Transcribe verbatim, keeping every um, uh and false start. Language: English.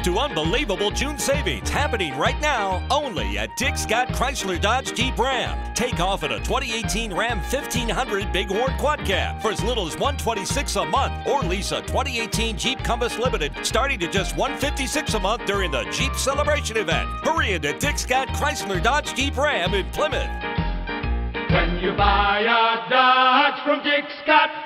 up to unbelievable June savings happening right now only at Dick Scott Chrysler Dodge Jeep Ram. Take off in a twenty eighteen Ram fifteen hundred Big Horn Quad Cab for as little as one hundred twenty-six dollars a month, or lease a twenty eighteen Jeep Compass Limited starting at just one hundred fifty-six dollars a month during the Jeep Celebration Event. Hurry into Dick Scott Chrysler Dodge Jeep Ram in Plymouth. When you buy a Dodge from Dick Scott,